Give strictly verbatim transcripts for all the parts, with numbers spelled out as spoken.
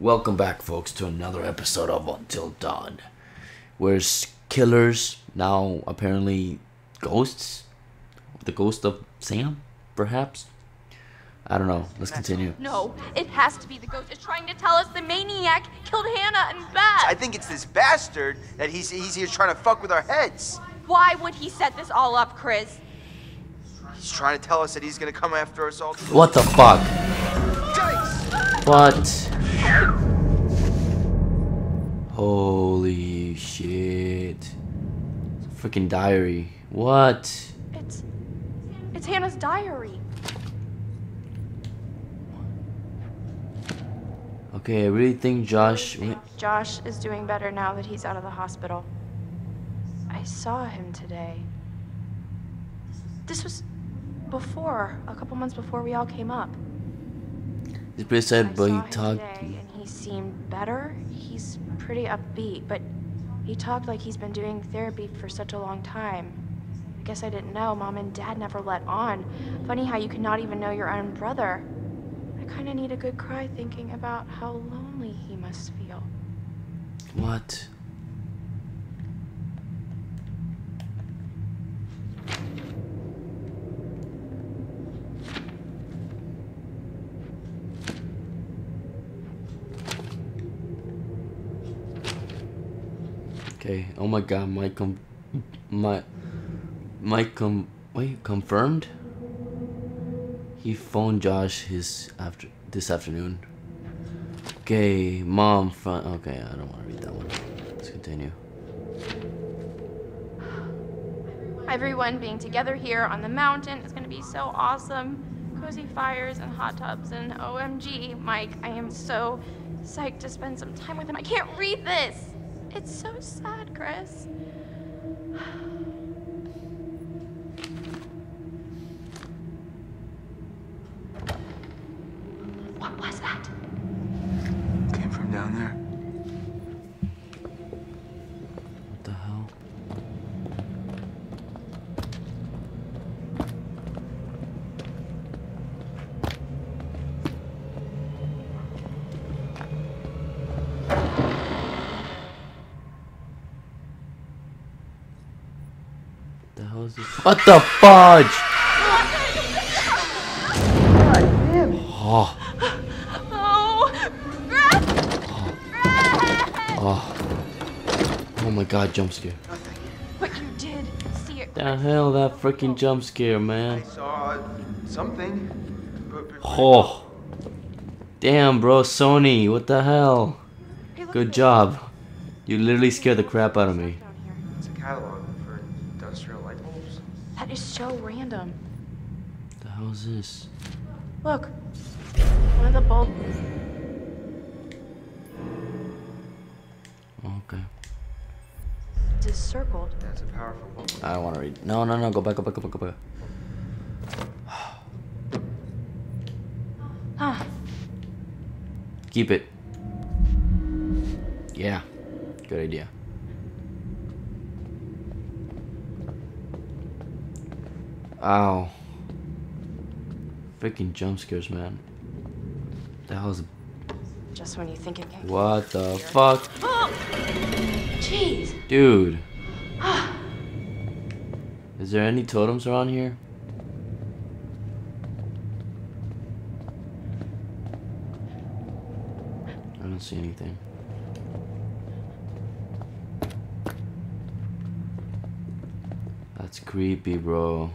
Welcome back, folks, to another episode of Until Dawn. Where killers, now apparently ghosts? The ghost of Sam, perhaps? I don't know. Let's continue. No, it has to be the ghost. It's trying to tell us the maniac killed Hannah and Beth. I think it's this bastard that he's, he's here trying to fuck with our heads. Why would he set this all up, Chris? He's trying to tell us that he's going to come after us all. What the fuck? Dice! What? Holy shit. It's a freaking diary. What? It's it's Hannah's diary. Okay, I really think Josh think Josh is doing better now that he's out of the hospital. I saw him today. This was before, a couple months before we all came up. He's pretty sad, but he talked. And he seemed better. He's pretty upbeat, but he talked like he's been doing therapy for such a long time. I guess I didn't know. Mom and Dad never let on. Funny how you could not even know your own brother. I kind of need a good cry thinking about how lonely he must feel. What? Oh my God, Mike, com my, Mike, com wait, confirmed. He phoned Josh his after this afternoon. Okay, mom, front. Okay, I don't want to read that one. Let's continue. Everyone being together here on the mountain is gonna be so awesome. Cozy fires and hot tubs and O M G, Mike, I am so psyched to spend some time with him. I can't read this. It's so sad, Chris. What was that? Came from down there. What the hell? What the fudge? God damn it. Oh. Oh. Oh. Oh my God, jump scare. But you did see it. The hell, that freaking jump scare, man. I saw something. Oh. Damn, bro, Sony, what the hell? Good job. You literally scared the crap out of me. That is so random. The hell is this? Look, one of the bulbs. Okay. It's just circled. That's a powerful bulb. I don't want to read. No, no, no. Go back, go back, go back, go back. Huh. Keep it. Yeah. Good idea. Ow. Freaking jump scares, man. That was just when you think it can. What the here. Fuck? Oh! Jeez. Dude. Is there any totems around here? I don't see anything. That's creepy, bro.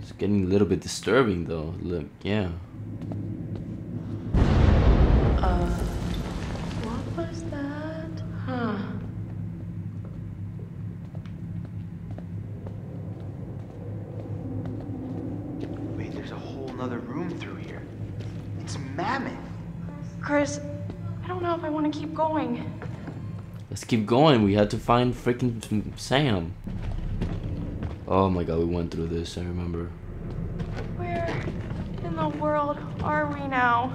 It's getting a little bit disturbing, though. Look, yeah. Uh, what was that? Huh. Wait, there's a whole nother room through here. It's mammoth. Chris, I don't know if I want to keep going. Let's keep going. We had to find freaking Sam. Oh my God, we went through this, I remember. Where in the world are we now?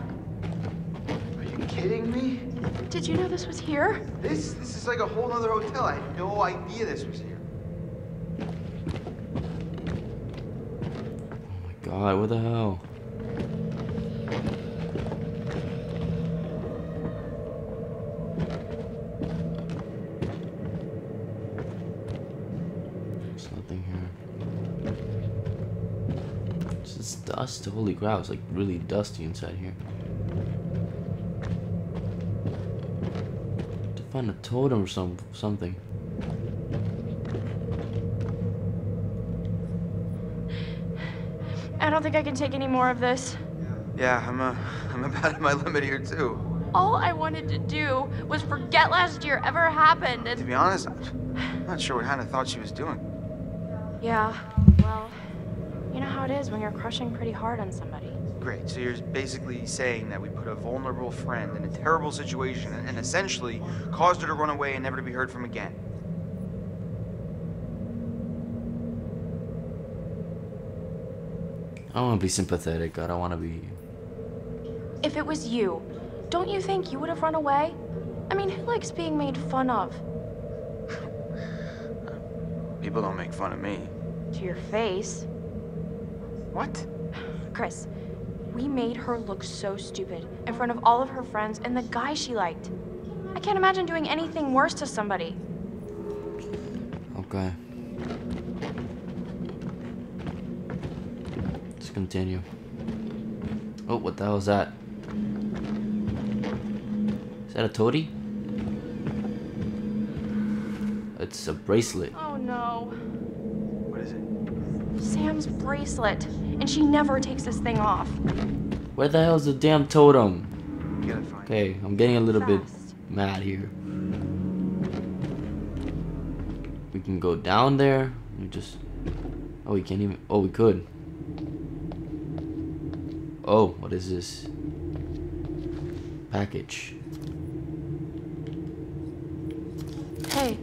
Are you kidding me? Did you know this was here? This this is like a whole other hotel. I had no idea this was here. Oh my God, what the hell? dust. Holy crap, it's like really dusty inside here. I have to find a totem or some something. I don't think I can take any more of this. Yeah, I'm uh, I'm about at my limit here too. All I wanted to do was forget last year ever happened. And to be honest, I'm not sure what Hannah thought she was doing. Yeah, well, you know how it is when you're crushing pretty hard on somebody. Great, so you're basically saying that we put a vulnerable friend in a terrible situation and essentially caused her to run away and never to be heard from again. I don't want to be sympathetic. I don't want to be... If it was you, don't you think you would have run away? I mean, who likes being made fun of? People don't make fun of me. To your face. What? Chris, we made her look so stupid in front of all of her friends and the guy she liked. I can't imagine doing anything worse to somebody. Okay. Let's continue. Oh, what the hell is that? Is that a toady? It's a bracelet. Oh no. What is it? Sam's bracelet. And she never takes this thing off. Where the hell is the damn totem? Okay, I'm getting a little Fast. bit mad here. We can go down there. We just... Oh, we can't even... Oh, we could. Oh, what is this? Package. Hey.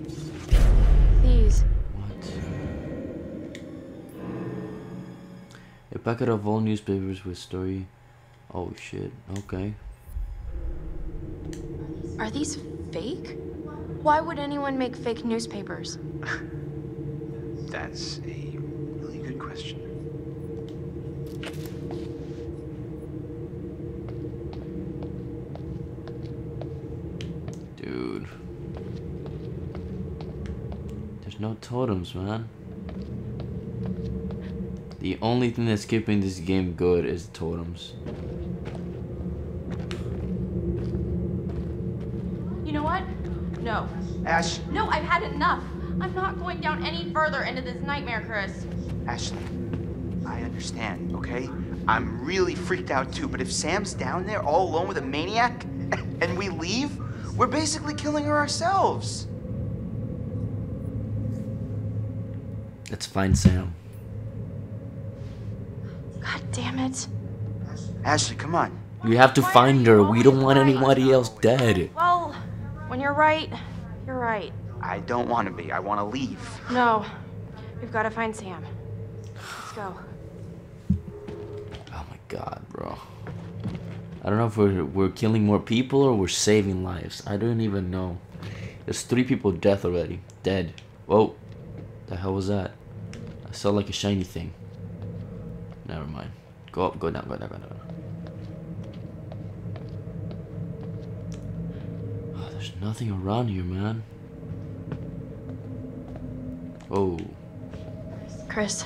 A packet of old newspapers with story. Oh shit, okay. Are these fake? Why would anyone make fake newspapers? That's a really good question. Dude. There's no totems, man. The only thing that's keeping this game good is totems. You know what? No. Ash. No, I've had enough. I'm not going down any further into this nightmare, Chris. Ashley, I understand, okay? I'm really freaked out too, but if Sam's down there all alone with a maniac and we leave, we're basically killing her ourselves. Let's find Sam. Damn it. Ashley, come on. We have to find her. We don't want anybody else dead. Well, when you're right, you're right. I don't want to be. I want to leave. No. We've got to find Sam. Let's go. Oh my god, bro. I don't know if we're, we're killing more people or we're saving lives. I don't even know. There's three people dead already. Dead. Whoa. The hell was that? I saw like a shiny thing. Never mind. Go up, go down, go down, go down. Oh, there's nothing around here, man. Oh. Chris,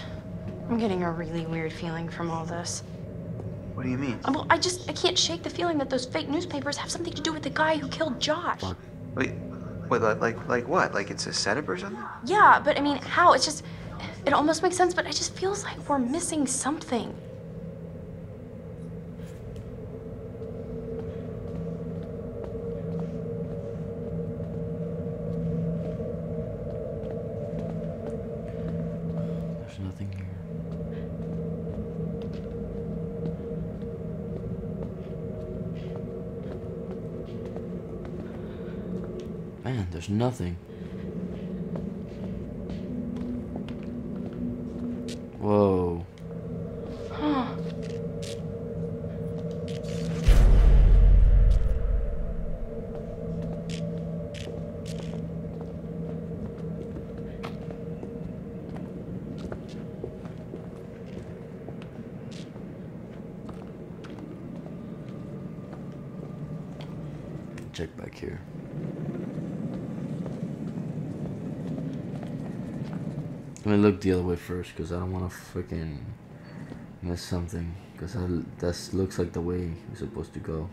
I'm getting a really weird feeling from all this. What do you mean? Um, well, I just, I can't shake the feeling that those fake newspapers have something to do with the guy who killed Josh. Fuck. Wait, wait, like, like what? Like it's a setup or something? Yeah, but I mean, how? It's just, it almost makes sense, but it just feels like we're missing something. Man, there's nothing. Whoa. Huh. Check back here. Let me look the other way first, because I don't want to freaking miss something. Because that looks like the way we're supposed to go.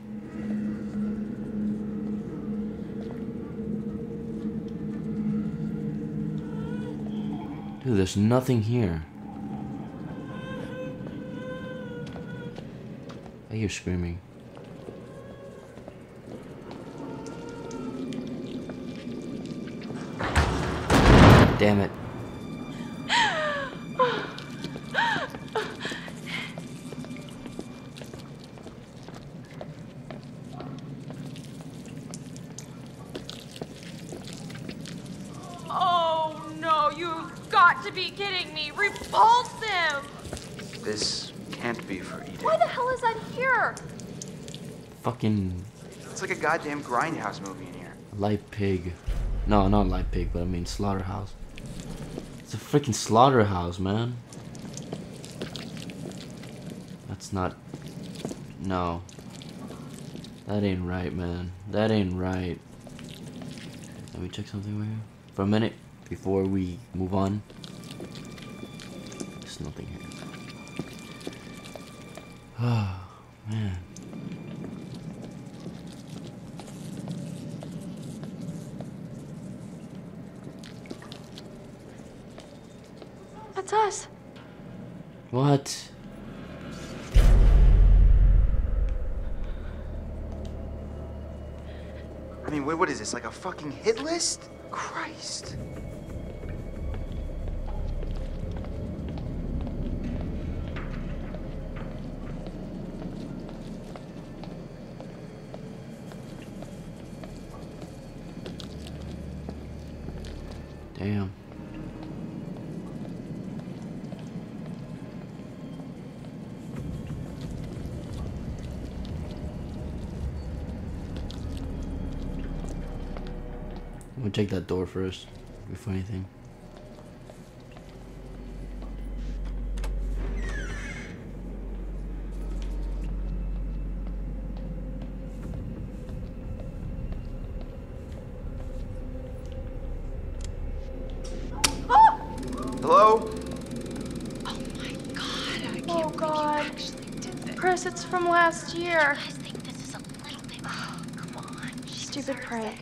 Dude, there's nothing here. I hear screaming. Damn it. It's like a goddamn grindhouse movie in here. Live pig. No, not live pig, but I mean slaughterhouse. It's a freaking slaughterhouse, man. That's not... No. That ain't right, man. That ain't right. Let me check something right here for a minute before we move on. There's nothing here. Oh, man. Us. What? I mean, wait, what is this? Like a fucking hit list? Christ. Damn. Check that door first before anything. Hello? Oh my god, I can't oh god. You actually did this. Chris, it's from last year. I think this is a little bit oh, come on. Stupid prank. It.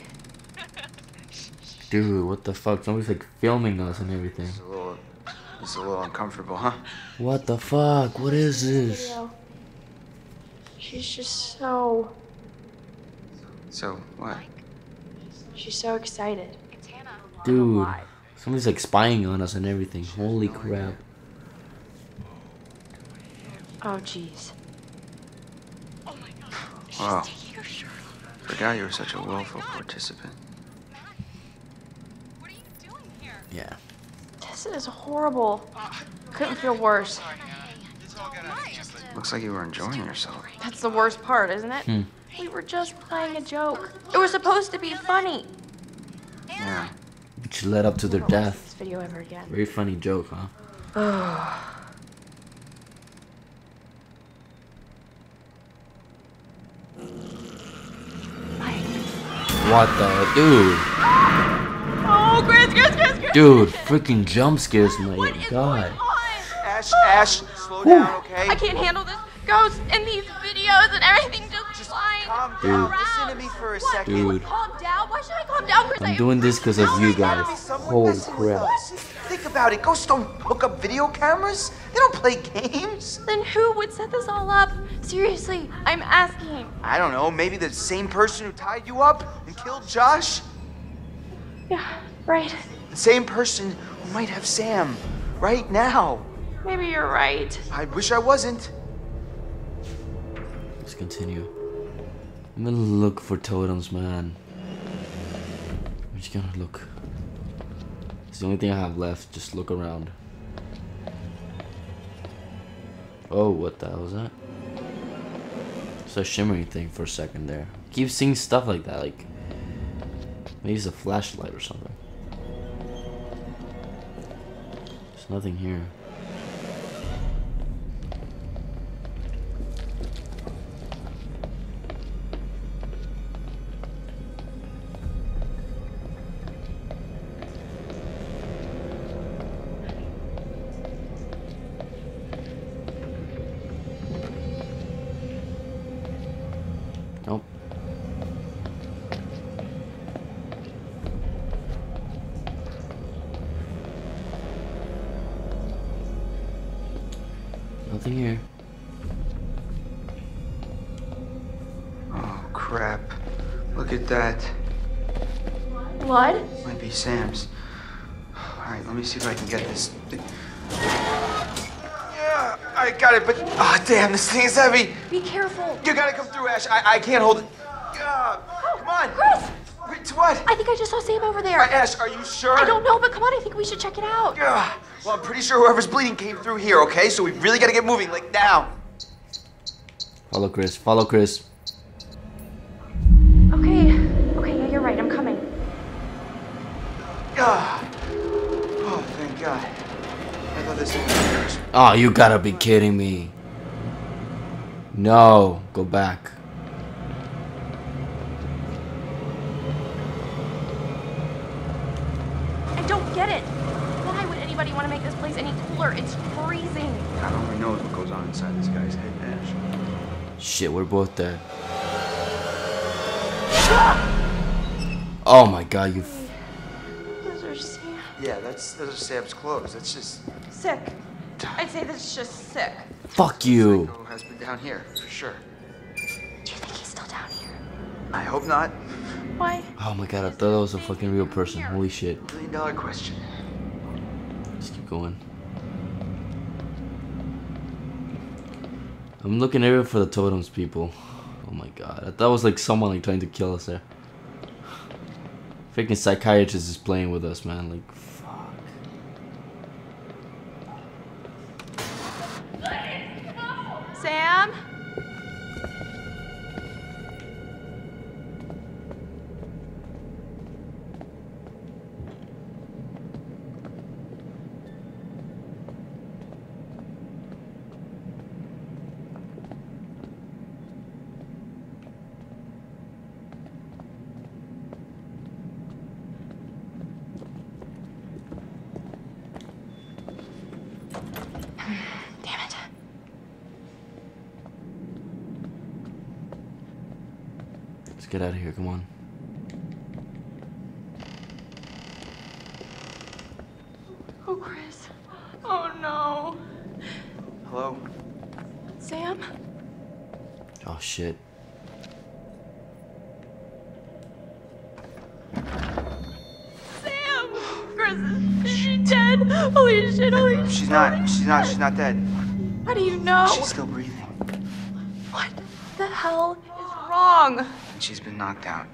Dude, what the fuck? Somebody's like filming us and everything. It's a little, it's a little uncomfortable, huh? What the fuck? What is this? She's just so... So, what? She's so excited. Dude, somebody's like spying on us and everything. Holy crap. Oh, jeez. Wow. Forgot you were such a willful participant. Yeah. This is horrible. Couldn't feel worse. Looks like you were enjoying yourself. That's the worst part, isn't it? Hmm. We were just playing a joke. It was supposed to be funny. Yeah. Which led up to their death. This video ever again. Very funny joke, huh? What the dude? Oh, Chris, Chris, Chris! Dude, freaking jump scares, my god. Ash, Ash, slow down, okay? I can't handle this. Ghosts in these videos and everything just, just flying calm down. Listen to me for a second. Dude. Calm down. Why should I calm down? I'm doing this because of you guys. Holy crap. Think about it. Ghosts don't hook up video cameras. They don't play games. Then who would set this all up? Seriously, I'm asking. I don't know. Maybe the same person who tied you up and killed Josh? Yeah, right. The same person who might have Sam right now. Maybe you're right. I wish I wasn't. Let's continue. I'm gonna look for totems, man. I'm just gonna look. It's the only thing I have left. Just look around. Oh, what the hell was that? It's a shimmering thing for a second there. I keep seeing stuff like that. Like maybe it's a flashlight or something. Nothing here. Nope. Nothing here. Oh, crap. Look at that. What? Might be Sam's. All right, let me see if I can get this. Yeah, I got it, but oh, damn, this thing is heavy. Be careful. You gotta come through, Ash. I, I can't hold it. Uh, oh, come on. Chris! Wait, what? I think I just saw Sam over there. Uh, Ash, are you sure? I don't know, but come on, I think we should check it out. Yeah. Well, I'm pretty sure whoever's bleeding came through here, okay? So we really gotta get moving, like now. Follow Chris, follow Chris. Okay, okay, yeah, you're right, I'm coming. Uh. God. I thought this thing. Oh, you gotta be kidding me. No, go back. I don't get it. Why would anybody want to make this place any cooler? It's freezing. I don't really know what goes on inside this guy's head, Ash. Shit, we're both dead. Ah! Oh my god, you. Yeah, that's those are Sam's clothes. That's just sick. I'd say that's just sick. Fuck you. Psycho has been down here for sure. Do you think he's still down here? I hope not. Why? Oh my god, I thought that was a fucking real person. Holy shit. Million dollar question. Just keep going. I'm looking everywhere for the totems, people. Oh my god, I thought it was like someone like trying to kill us there. Freaking psychiatrist is playing with us, man. Like. Sam? Get out of here, come on. Oh, Chris. Oh, no. Hello? Sam? Oh, shit. Sam! Chris, is she dead? Holy shit, holy shit. She's not, she's not, she's not dead. How do you know? She's still breathing. What the hell is wrong? She's been knocked out.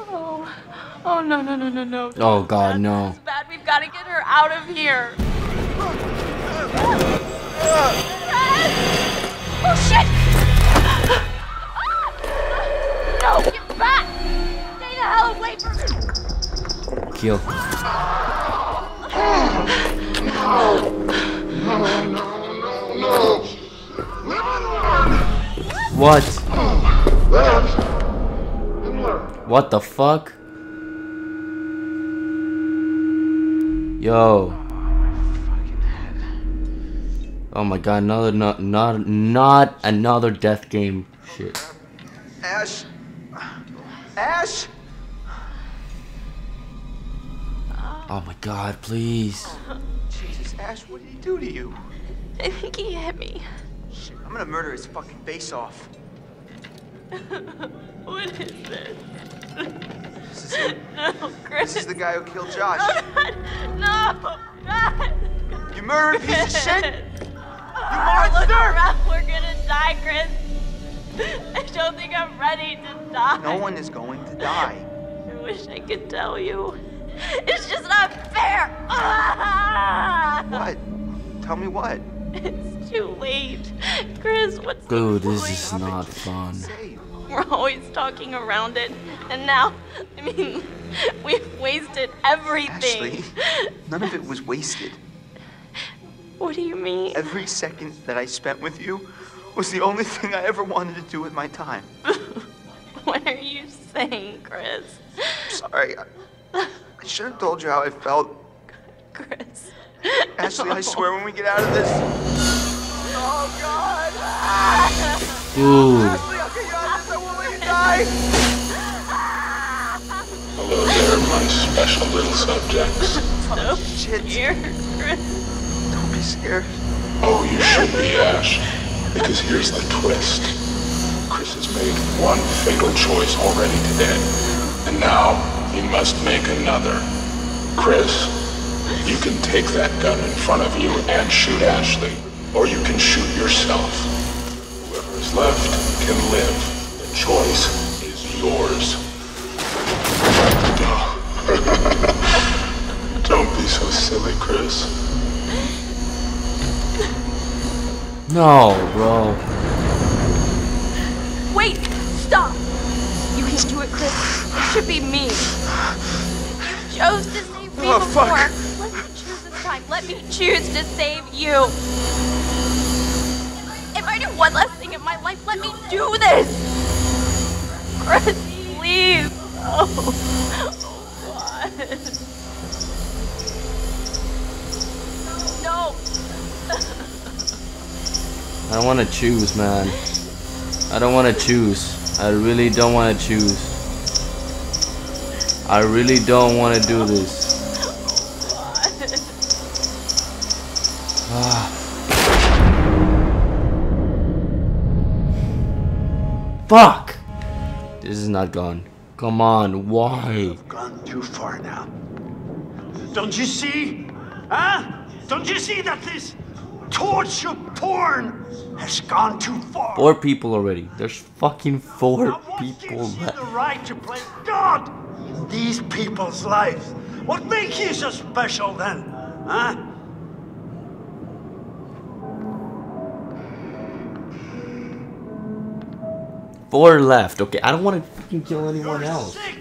Oh, oh no, no, no, no, no. Oh God, no. It's bad. We've got to get her out of here. Oh shit! No, get back! Stay the hell away from me. Kill. No, no, no, no. What? What? What the fuck? Yo. Oh my god, another not not not another death game. Shit. Ash. Ash. Oh my god, please. Jesus, Ash, what did he do to you? I think he hit me. Shit, I'm gonna murder his fucking face off. What is this? This is him. No, Chris. This is the guy who killed Josh. No, God. No, God. You murdered Chris. Piece of shit. You monster. Look around. We're gonna die, Chris. I don't think I'm ready to die. No one is going to die. I wish I could tell you. It's just not fair. What? Tell me what? It's too late. Chris, what's the point? Dude, this is not fun. We're always talking around it. And now, I mean, we've wasted everything. Ashley, none of it was wasted. What do you mean? Every second that I spent with you was the only thing I ever wanted to do with my time. What are you saying, Chris? I'm sorry. I, I should have told you how I felt. Chris. Ashley, I swear when we get out of this. Oh, God! Ooh. Ashley, I'll get you out of this. I won't let you die. Bye. Hello there, my special little subjects. No shit here, Chris. Don't be scared. Oh, you should be, Ash. Because here's the twist. Chris has made one fatal choice already today. And now, he must make another. Chris, you can take that gun in front of you and shoot Ashley. Or you can shoot yourself. Whoever is left can live. The choice is yours. Don't be so silly, Chris. No, bro. Wait! Stop! You can do it, Chris. It should be me. You chose to save me oh, before. Fuck. Let me choose this time. Let me choose to save you. If I do one last thing in my life, let me do this! Chris, please! Oh, God. No! I don't want to choose, man. I don't want to choose. I really don't want to choose. I really don't want to do this. Fuck! This is not gone. Come on, why? You've gone too far now. Don't you see? Huh? Don't you see that this torture porn has gone too far? Four people already. There's fucking four what people gives left. You the right to play God in these people's lives. What makes you so special then? Huh? Four left. Okay, I don't want to fucking kill anyone You're else. Sick.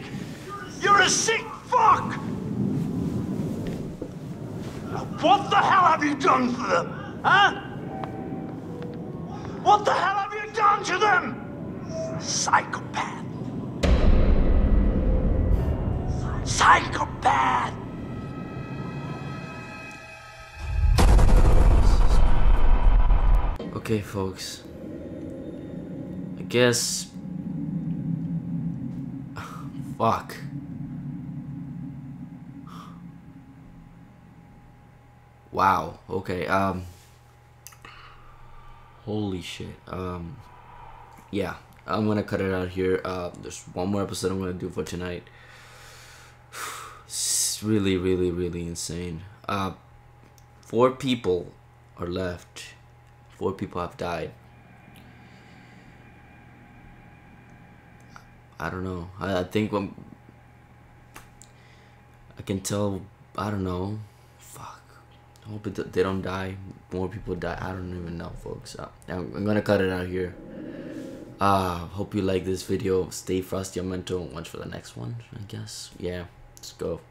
You're a sick fuck! What the hell have you done to them? Huh? What the hell have you done to them? Psychopath. Psychopath! Okay, folks. Guess fuck. Wow, okay, um holy shit. Um yeah, I'm gonna cut it out here. Uh there's one more episode I'm gonna do for tonight. It's really, really, really insane. Uh four people are left. Four people have died. I don't know. I, I think when I can tell. I don't know. Fuck. I hope it, they don't die. More people die. I don't even know, folks. I, I'm, I'm gonna cut it out here. Uh, hope you like this video. Stay frosty and mental. Watch for the next one, I guess. Yeah. Let's go.